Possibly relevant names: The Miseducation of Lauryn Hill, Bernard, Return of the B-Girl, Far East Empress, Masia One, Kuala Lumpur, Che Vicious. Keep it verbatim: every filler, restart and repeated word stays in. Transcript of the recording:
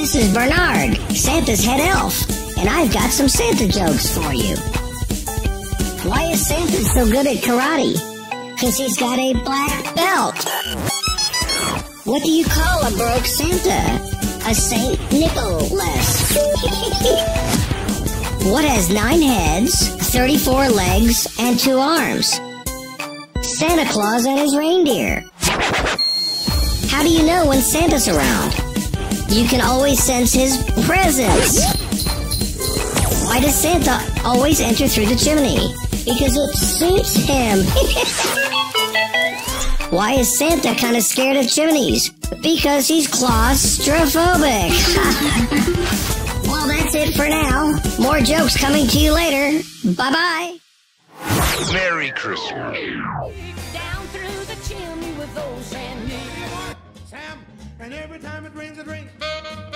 This is Bernard, Santa's head elf, and I've got some Santa jokes for you. Why is Santa so good at karate? Because he's got a black belt. What do you call a broke Santa? A Saint Nicholas. What has nine heads, thirty-four legs, and two arms? Santa Claus and his reindeer. How do you know when Santa's around? You can always sense his presence. Why does Santa always enter through the chimney? Because it suits him. Why is Santa kind of scared of chimneys? Because he's claustrophobic. Well, that's it for now. More jokes coming to you later. Bye-bye. Merry Christmas. Down through the chimney with those and me. Sam, and every time it rains, it rains.